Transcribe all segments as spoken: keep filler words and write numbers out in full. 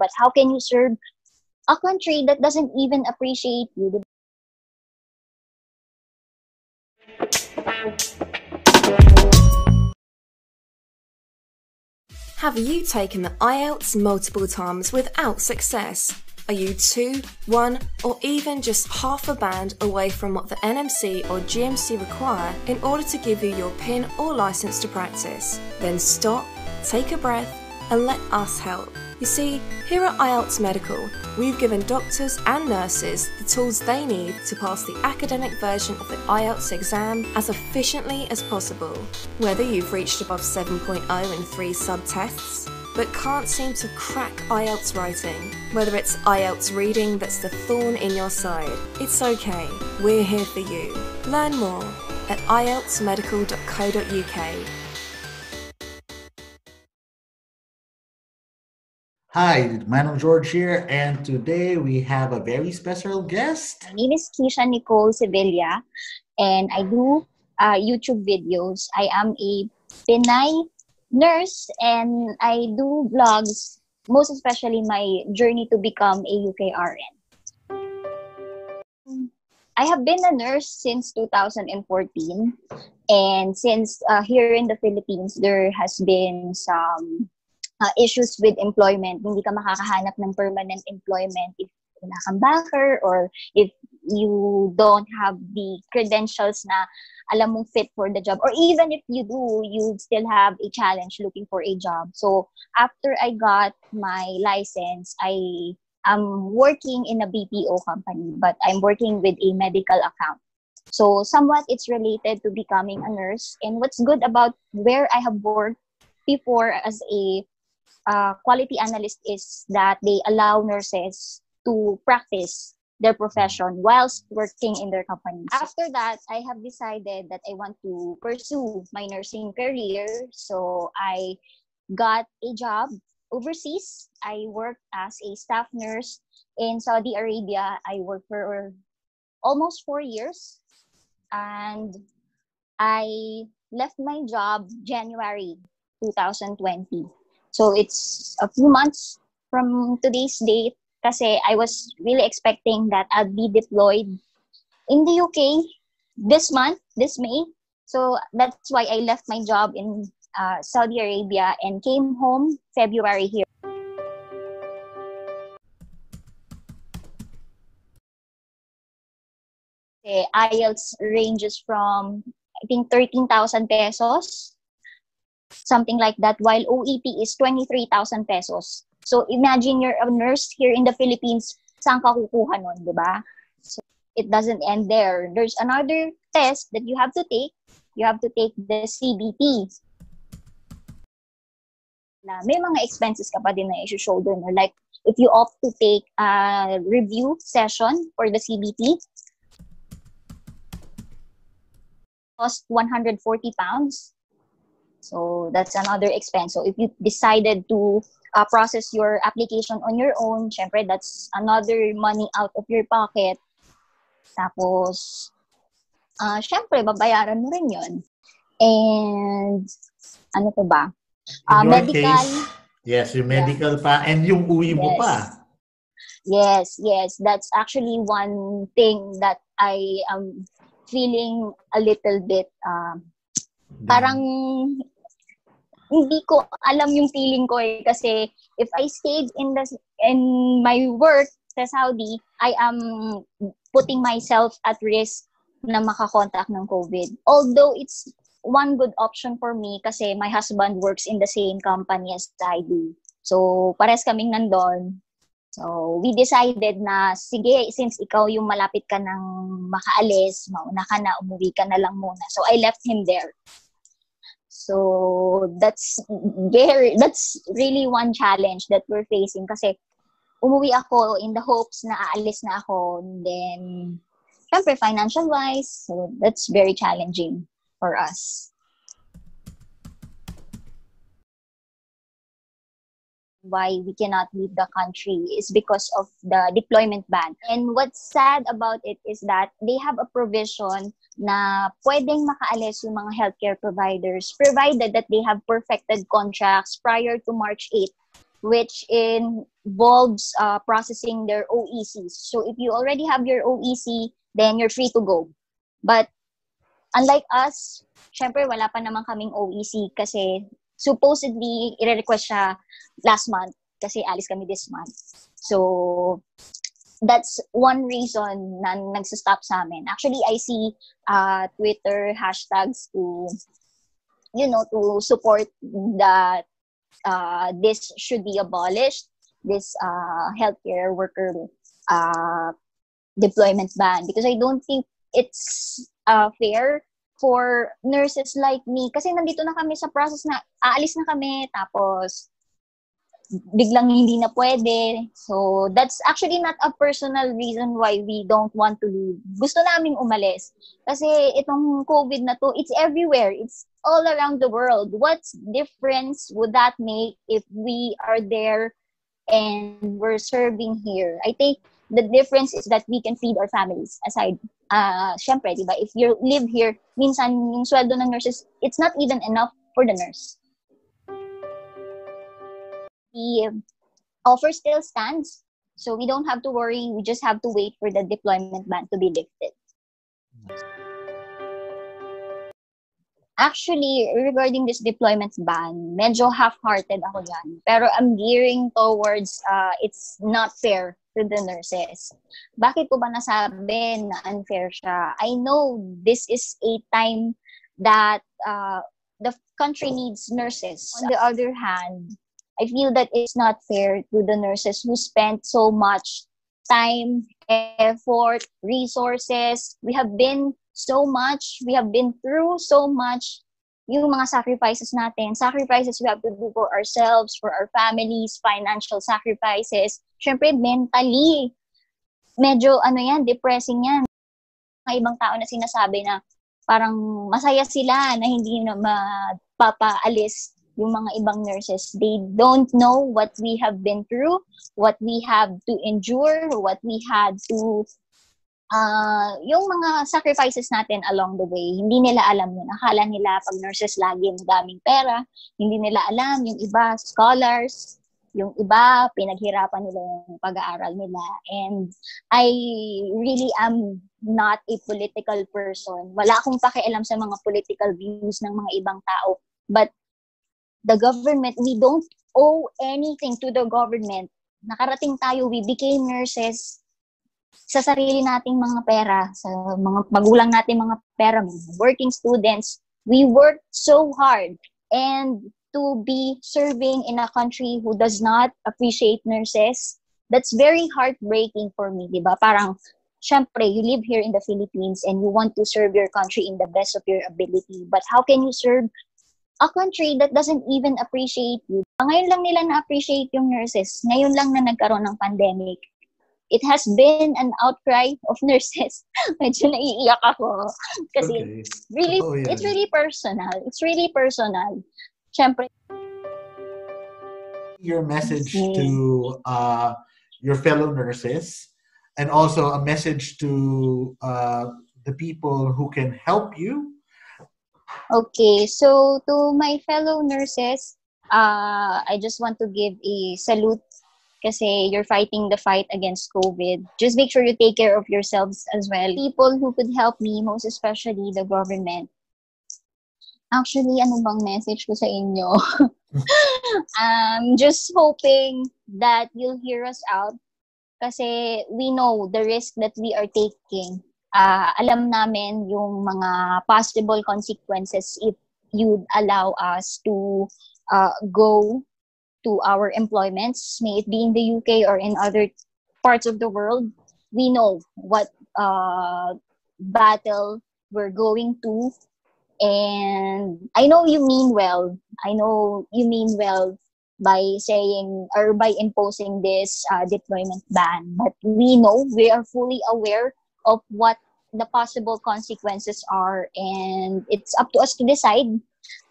But how can you serve a country that doesn't even appreciate you? Have you taken the I E L T S multiple times without success? Are you two, one, or even just half a band away from what the N M C or G M C require in order to give you your PIN or license to practice? Then stop, take a breath, and let us help. You see, here at I E L T S Medical, we've given doctors and nurses the tools they need to pass the academic version of the I E L T S exam as efficiently as possible. Whether you've reached above seven point oh in three sub-tests, but can't seem to crack I E L T S writing, whether it's I E L T S reading that's the thorn in your side, it's okay, we're here for you. Learn more at i e l t s medical dot co dot u k. Hi, Manong George here, and today we have a very special guest. My name is Kei Nicole Sevilla, and I do uh, YouTube videos. I am a Pinay nurse, and I do vlogs, most especially my journey to become a U K R N. I have been a nurse since two thousand fourteen, and since uh, here in the Philippines, there has been some Uh, issues with employment. Hindi ka makakahanap ng permanent employment if wala kang backer or if you don't have the credentials na alam mong fit for the job. Or even if you do, you still have a challenge looking for a job. So after I got my license, I am working in a B P O company, but I'm working with a medical account. So somewhat it's related to becoming a nurse. And what's good about where I have worked before as a Uh, quality analyst is that they allow nurses to practice their profession whilst working in their company. After that, I have decided that I want to pursue my nursing career. So I got a job overseas. I worked as a staff nurse in Saudi Arabia. I worked for almost four years. And I left my job January two thousand twenty. So it's a few months from today's date kasi I was really expecting that I'd be deployed in the U K this month, this May. So that's why I left my job in uh, Saudi Arabia and came home February here. The I E L T S ranges from, I think, thirteen thousand pesos. Something like that, while O E T is twenty-three thousand pesos. So imagine you're a nurse here in the Philippines, saan ka kukuha nun, di ba? So it doesn't end there. There's another test that you have to take. You have to take the C B T. Na may mga expenses ka pa din na i-shoulder mo. Like if you opt to take a review session for the C B T, cost one hundred forty pounds. So that's another expense. So if you decided to uh, process your application on your own, syempre, that's another money out of your pocket. Tapos, uh, syempre, babayaran mo rin yun. And, ano pa ba? Uh, medical. Case, yes, yung medical yeah. pa. And yung uwi mo yes. pa. Yes, yes. That's actually one thing that I am feeling a little bit um, parang hindi ko alam yung feeling ko eh kasi if I stayed in the in my work sa Saudi, I am putting myself at risk na makakontak ng COVID. Although it's one good option for me kasi my husband works in the same company as I do. So pares kaming nandun. So we decided na sige, since ikaw yung malapit ka nang makaalis, mauna ka na, umuwi ka na lang muna. So I left him there. So that's very that's really one challenge that we're facing kasi umuwi ako in the hopes na aalis na ako, and then syempre financial wise, so that's very challenging for us. Why we cannot leave the country is because of the deployment ban. And what's sad about it is that they have a provision na pwedeng makaalis yung mga healthcare providers provided that they have perfected contracts prior to March eighth which involves uh, processing their O E Cs. So if you already have your O E C, then you're free to go. But unlike us, syempre wala pa naman kaming O E C kasi supposedly i-request siya last month kasi alis kami this month. So that's one reason na nagsa-stop sa amin. Actually, I see uh, Twitter hashtags to, you know, to support that uh, this should be abolished, this uh, healthcare worker uh, deployment ban. Because I don't think it's uh, fair for nurses like me. Kasi nandito na kami sa process na aalis na kami, tapos biglang hindi na pwede. So, that's actually not a personal reason why we don't want to leave. Gusto naming umalis. Kasi itong COVID na to, it's everywhere. It's all around the world. What difference would that make if we are there and we're serving here? I think the difference is that we can feed our families. Aside, uh, syempre, diba? If you live here, minsan yung sweldo ng nurses, it's not even enough for the nurse. The offer still stands, so we don't have to worry. We just have to wait for the deployment ban to be lifted. Actually, regarding this deployment ban, medyo half-hearted ako yan. Pero I'm gearing towards uh, it's not fair to the nurses. Bakit ko ba nasabi na unfair siya? I know this is a time that uh, the country needs nurses. On the other hand, I feel that it's not fair to the nurses who spend so much time, effort, resources. We have been so much, we have been through so much. Yung mga sacrifices natin, sacrifices we have to do for ourselves, for our families, financial sacrifices. Syempre, mentally, medyo ano yan, depressing yan. May ibang tao na sinasabi na parang masaya sila na hindi na mapapaalis yung mga ibang nurses. They don't know what we have been through, what we have to endure, what we had to, uh, yung mga sacrifices natin along the way. Hindi nila alam yun. Akala nila pag nurses lagi madaming pera, hindi nila alam. Yung iba, scholars, yung iba, pinaghirapan nila yung pag-aaral nila. And I really am not a political person. Wala akong pakialam sa mga political views ng mga ibang tao. But the government, we don't owe anything to the government. Nakarating tayo, we became nurses sa sarili nating mga pera, sa mga magulang natin mga pera, mga working students. We worked so hard. And to be serving in a country who does not appreciate nurses, that's very heartbreaking for me, di ba? Parang, syempre, you live here in the Philippines and you want to serve your country in the best of your ability. But how can you serve a country that doesn't even appreciate you? Ngayon lang nila na-appreciate yung nurses. Ngayon lang na nagkaroon ng pandemic. It has been an outcry of nurses. Medyo naiiyak ako. Kasi okay. really, oh, yeah. It's really personal. It's really personal. Siyempre. Your message okay. to uh, your fellow nurses, and also a message to uh, the people who can help you. Okay, so to my fellow nurses, uh, I just want to give a salute kasi you're fighting the fight against COVID. Just make sure you take care of yourselves as well. People who could help me, most especially the government. Actually, ano bang message ko sa inyo? I'm just hoping that you'll hear us out kasi we know the risk that we are taking. Uh, alam namin yung mga possible consequences if you'd allow us to uh, go to our employments, may it be in the U K or in other parts of the world. We know what uh, battle we're going to. And I know you mean well. I know you mean well by saying or by imposing this uh, deployment ban. But we know, we are fully aware of what the possible consequences are, and it's up to us to decide.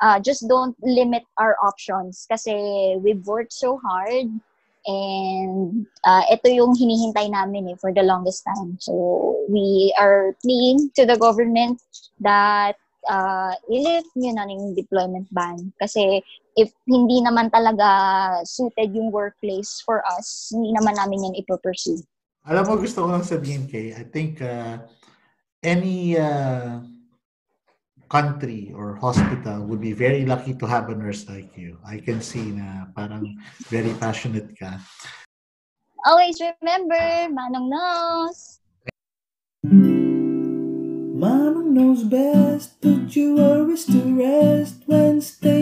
Uh, just don't limit our options kasi we've worked so hard, and uh, ito yung hinihintay namin eh, for the longest time. So we are pleading to the government that uh, i-lift nyo na yung deployment ban. Kasi if hindi naman talaga suited yung workplace for us, hindi naman namin yan ipo-pursue. Alam mo, gusto ko lang sabihin, Kay, I think uh, any uh, country or hospital would be very lucky to have a nurse like you. I can see na parang very passionate ka. Always remember, Manong knows. Manong knows best, put you always to rest Wednesday.